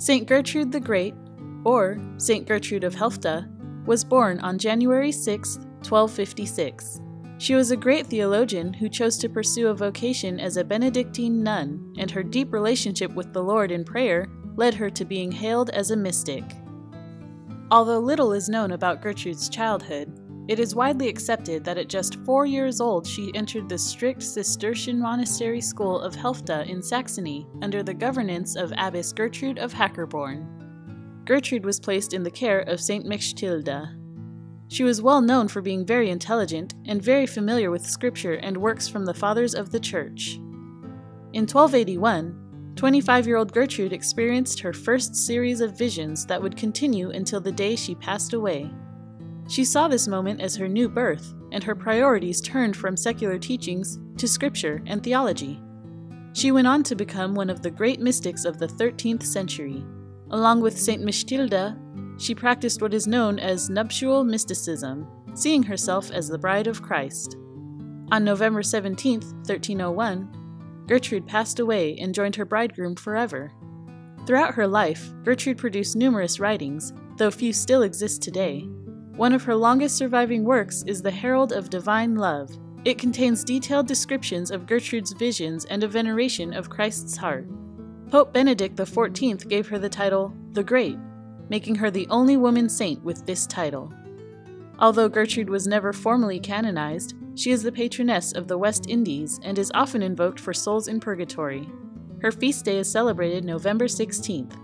St. Gertrude the Great, or St. Gertrude of Helfta, was born on January 6, 1256. She was a great theologian who chose to pursue a vocation as a Benedictine nun, and her deep relationship with the Lord in prayer led her to being hailed as a mystic. Although little is known about Gertrude's childhood, it is widely accepted that at just 4 years old she entered the strict Cistercian monastery school of Helfta in Saxony under the governance of Abbess Gertrude of Hackerborn. Gertrude was placed in the care of St. Mechtilde. She was well known for being very intelligent and very familiar with scripture and works from the fathers of the church. In 1281, 25-year-old Gertrude experienced her first series of visions that would continue until the day she passed away. She saw this moment as her new birth, and her priorities turned from secular teachings to scripture and theology. She went on to become one of the great mystics of the 13th century. Along with St. Mechtilde, she practiced what is known as nuptial mysticism, seeing herself as the bride of Christ. On November 17, 1301, Gertrude passed away and joined her bridegroom forever. Throughout her life, Gertrude produced numerous writings, though few still exist today. One of her longest surviving works is the Herald of Divine Love. It contains detailed descriptions of Gertrude's visions and a veneration of Christ's heart. Pope Benedict XIV gave her the title, The Great, making her the only woman saint with this title. Although Gertrude was never formally canonized, she is the patroness of the West Indies and is often invoked for souls in purgatory. Her feast day is celebrated November 16th.